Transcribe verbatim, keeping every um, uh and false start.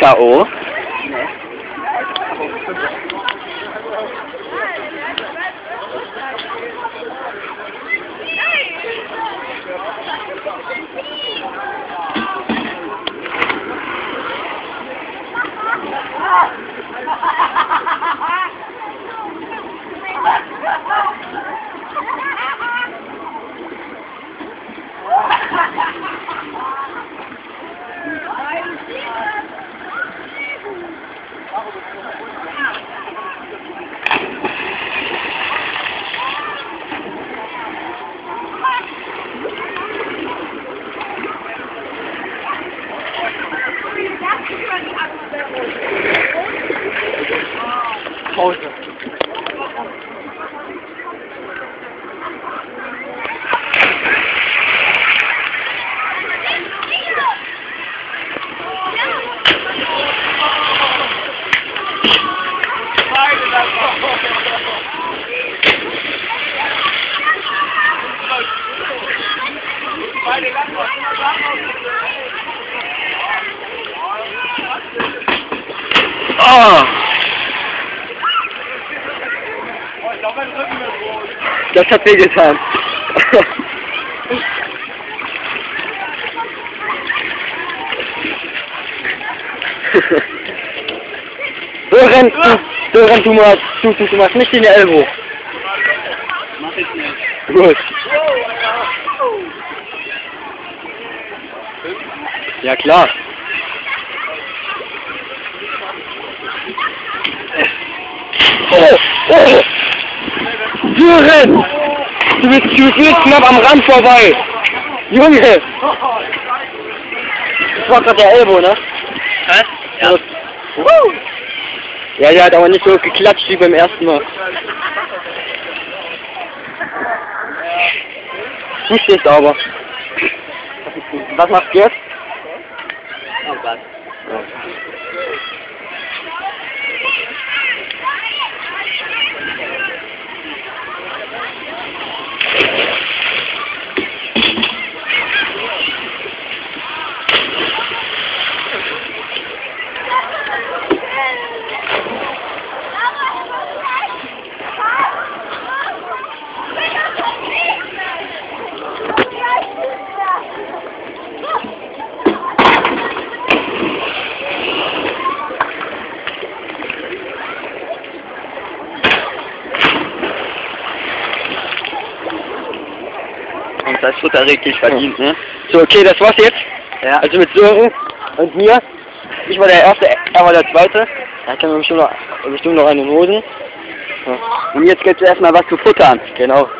K O. Oh. Das hat weh getan. Sören, du, Sören, du machst, du, du machst nicht den Ellbogen. Mach ich nicht. Gut. Ja klar. Oh, oh. Sören! Du bist, du bist knapp am Rand vorbei! Junge! Das war gerade der Elbow, ne? Hä? Ja. Ja, der hat aber nicht so geklatscht wie beim ersten Mal. Du stehst aber. Was machst du jetzt? Oh Gott. Ja. Das wird da richtig verdient, ne? So, okay, das war's jetzt. Ja. Also mit Sören und mir. Ich war der Erste, er war der Zweite. Da können wir bestimmt noch, bestimmt noch einen Hosen. So. Und jetzt gibt's erstmal was zu futtern. Genau.